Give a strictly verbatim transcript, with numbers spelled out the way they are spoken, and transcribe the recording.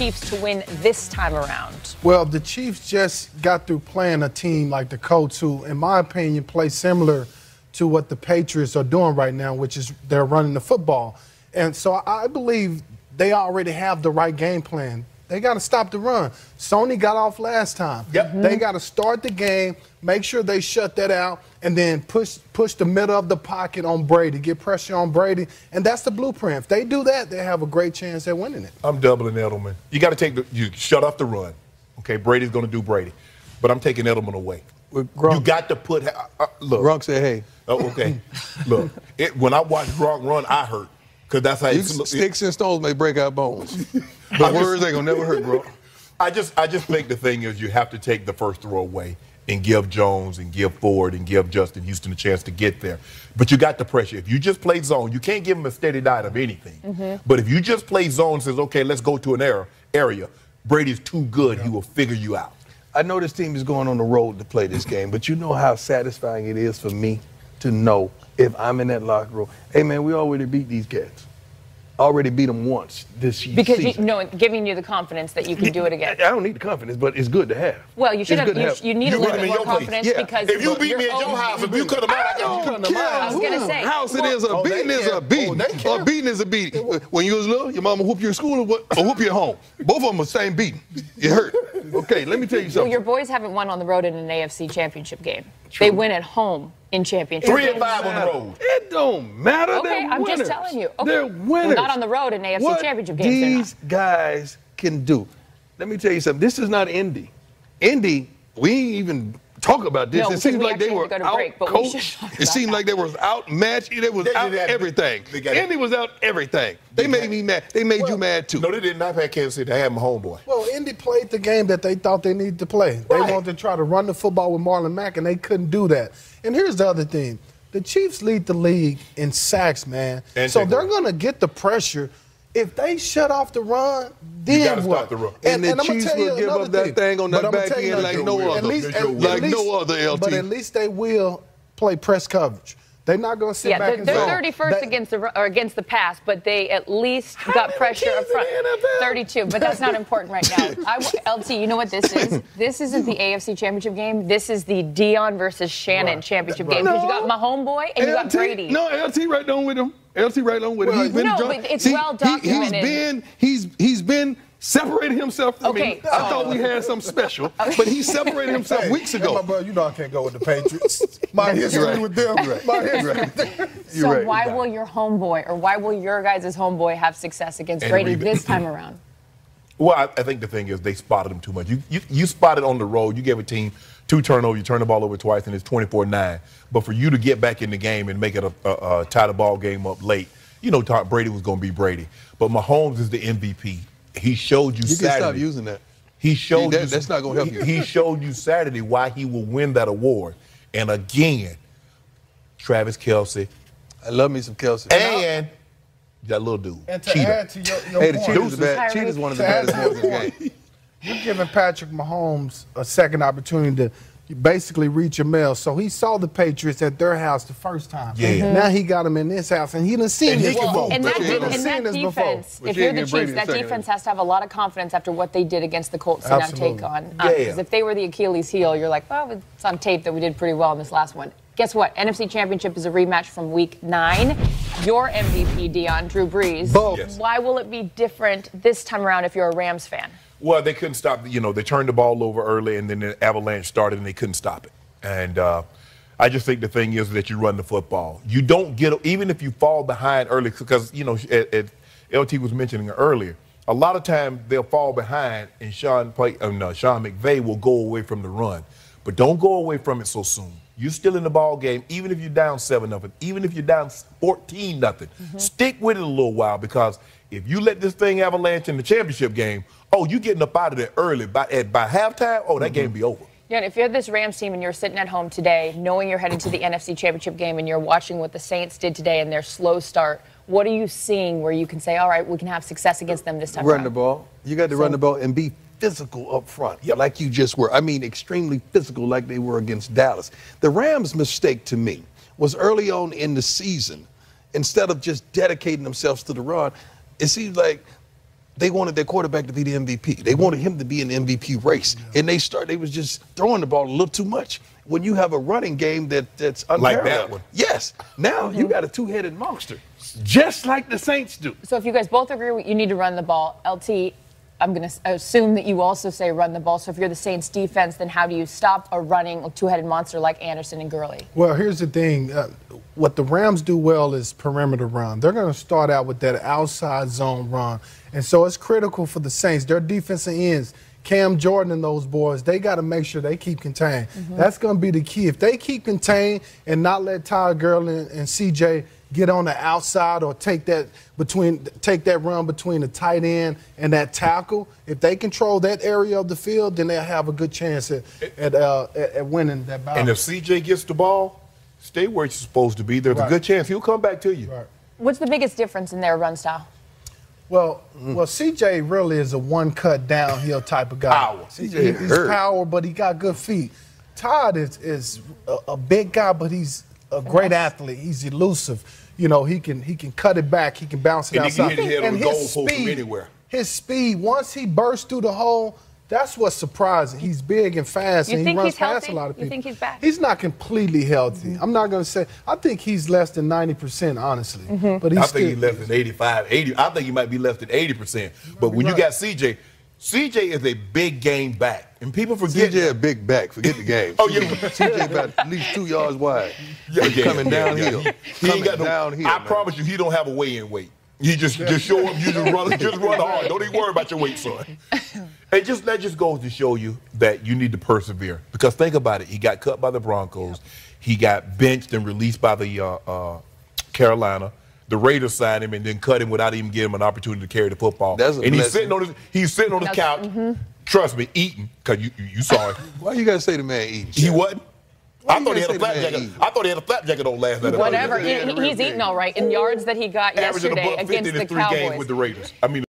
Chiefs to win this time around? Well, the Chiefs just got through playing a team like the Colts, who, in my opinion, play similar to what the Patriots are doing right now, which is they're running the football. And so I believe they already have the right game plan. They got to stop the run. Sony got off last time. Yep. They got to start the game, make sure they shut that out, and then push push the middle of the pocket on Brady, get pressure on Brady, and that's the blueprint. If they do that, they have a great chance at winning it. I'm doubling Edelman. You got to take the – you shut off the run. Okay, Brady's going to do Brady. But I'm taking Edelman away. Gronk. You got to put uh, – look. Gronk said, hey. Oh, okay. Look, it, when I watched Gronk run, I hurt. Because that's how you – sticks and stones may break our bones. But words ain't going to never hurt, bro. I just, I just think the thing is you have to take the first throw away and give Jones and give Ford and give Justin Houston a chance to get there. But you got the pressure. If you just play zone, you can't give him a steady diet of anything. Mm-hmm. But if you just play zone and says, okay, let's go to an era, area, Brady's too good. Yeah. He will figure you out. I know this team is going on the road to play this game, but you know how satisfying it is for me to know if I'm in that locker room, hey, man, we already beat these cats. Already beat them once this year. Because you know, giving you the confidence that you can do it again. I don't need the confidence, but it's good to have. Well, you should have, you, have. You need you a little bit more confidence yeah. because if you beat me at your house, if you cut them out, I got you cut them out. I was gonna say, house it is a beating is a beating. A beating is a beating. When you was little, your mama whoop you in school or, what, or whoop you at home. Both of them the same beating. It hurt. Okay, let me tell you something. Well, your boys haven't won on the road in an A F C championship game. True. They win at home in championship Three games. and five on the road. It don't matter. Okay, I'm winners. just telling you. Okay. They're winners. We're not on the road in A F C what championship games. These guys can do. Let me tell you something. This is not Indy. Indy, we ain't even talk about this. No, it seems like they were out coached. It seemed that. like they were outmatched. They was they out everything. They Indy was out everything. They, they made had. me mad. They made well, you mad too. No, they did not have Kansas City. They had my homeboy. Well, Indy played the game that they thought they needed to play. Right. They wanted to try to run the football with Marlon Mack, and they couldn't do that. And here's the other thing: the Chiefs lead the league in sacks, man. And so they're going to get the pressure. If they shut off the run, then you gotta what? Stop the run. And, and, and the Chiefs will give up that thing, thing on that back end like no other. At least, at, like least, no other L T. But at least they will play press coverage. They're not going to sit yeah, back and they're thirty-first against the or against the pass, but they at least How got pressure up front. thirty-two, but that's not important right now. I, L T, you know what this is? This isn't the A F C Championship game. This is the Dion versus Shannon right. Championship right. game because no. you got my homeboy and L T, you got Brady. No, L T right down with him. L T right along with him. Well, he's been no, drunk. But it's See, well documented. He, he's been he's he's been separated himself from okay, me. So. I thought we had something special, but he separated himself hey, weeks ago. My brother, you know I can't go with the Patriots. My history right. with them. Right. My history right. with them. So right. why will your homeboy or why will your guys' homeboy have success against and Brady this time around? Well, I, I think the thing is they spotted him too much. You, you you spotted on the road. You gave a team two turnovers. You turn the ball over twice, and it's twenty-four nine. But for you to get back in the game and make it a, a, a tie the ball game up late, you know Todd Brady was going to be Brady. But Mahomes is the M V P. He showed you, you Saturday. You can stop using that. He showed See, that, you. That's not going to help you. He showed you Saturday why he will win that award. And again, Travis Kelce. I love me some Kelce. And. That little dude. And to Cheetah. add to your, your hey, the point, Cheetah's, bad, Cheetah's one of the baddest ones in the game. You're giving Patrick Mahomes a second opportunity to basically reach a mail. So he saw the Patriots at their house the first time. Yeah. Mm-hmm. Now he got him in this house, and he done seen and this he before. And that, he done and seen that this defense, before. if you're the Chiefs, that defense has to have a lot of confidence after what they did against the Colts to now take on. Because um, yeah. if they were the Achilles heel, you're like, well, it's on tape that we did pretty well in this last one. Guess what? N F C Championship is a rematch from week nine. Your M V P, Dion, Drew Brees. Yes. Why will it be different this time around if you're a Rams fan? Well, they couldn't stop. You know, they turned the ball over early, and then the avalanche started, and they couldn't stop it. And uh, I just think the thing is that you run the football. You don't get – even if you fall behind early, because, you know, at, at L T was mentioning earlier, a lot of times they'll fall behind, and Sean, play, uh, no, Sean McVay will go away from the run. But don't go away from it so soon. You're still in the ball game, even if you're down seven nothing, even if you're down fourteen nothing. Mm-hmm. Stick with it a little while, because if you let this thing avalanche in the championship game, oh, you getting up out of there early. By, at, by halftime, oh, that mm-hmm. game be over. Yeah, and if you're this Rams team and you're sitting at home today, knowing you're headed to the N F C Championship game and you're watching what the Saints did today and their slow start, what are you seeing where you can say, all right, we can have success against them this time around? Run the ball. You got to so, run the ball and be physical up front, yep. like you just were. I mean, extremely physical like they were against Dallas. The Rams' mistake to me was early on in the season, instead of just dedicating themselves to the run, it seems like they wanted their quarterback to be the M V P. They wanted him to be in the M V P race. And they start, they was just throwing the ball a little too much. When you have a running game that, that's unparalleled. Like that one. Yes. Now mm-hmm. you got a two-headed monster, just like the Saints do. So if you guys both agree you need to run the ball, L T, I'm going to assume that you also say run the ball. So if you're the Saints defense, then how do you stop a running two-headed monster like Anderson and Gurley? Well, here's the thing. Uh, what the Rams do well is perimeter run. They're going to start out with that outside zone run. And so it's critical for the Saints. Their defensive ends, Cam Jordan and those boys, they got to make sure they keep contained. Mm-hmm. That's going to be the key. If they keep contained and not let Todd Gurley and, and C J get on the outside or take that between, take that run between the tight end and that tackle. If they control that area of the field, then they'll have a good chance at at, uh, at winning that battle. And if C J gets the ball, stay where he's supposed to be. There's right. a good chance he'll come back to you. Right. What's the biggest difference in their run style? Well, mm. well, C J really is a one-cut downhill type of guy. Power. C J, he's power, but he got good feet. Todd is is a, a big guy, but he's a great athlete. He's elusive. You know, he can he can cut it back. He can bounce it and outside. He can hit it and his goal speed, from anywhere. His speed. Once he bursts through the hole, that's what's surprising. He's big and fast, you and he runs past a lot of people. You think he's back? He's not completely healthy. Mm-hmm. I'm not going to say. I think he's less than ninety percent, honestly. Mm-hmm. But he's I think he's less than eighty-five, eighty. I think he might be less than eighty percent. But when right. you got C J, C J is a big game back, and people forget. C J a big back. Forget the game. Oh yeah, C J about at least two yards wide. Yeah, yeah, coming downhill. Yeah, yeah. He ain't got no downhill. I man. promise you, he don't have a weigh-in weight. You just yeah. just show him. You just run. Just run hard. Don't even worry about your weight, son. And just that just goes to show you that you need to persevere. Because think about it. He got cut by the Broncos. He got benched and released by the uh, uh, Carolina. The Raiders signed him and then cut him without even giving him an opportunity to carry the football. That's a and he's sitting on his, he's sitting on the couch. Mm-hmm. Trust me, eating, because you, you you saw it. Why you gotta say the man eating? He wasn't. I thought he had a flap jacket. I thought he had a flap jacket on last night. Whatever, he, he's eating all right. In yards that he got yesterday against the Cowboys. Averaging a buck fifty in three games with the Raiders. I mean.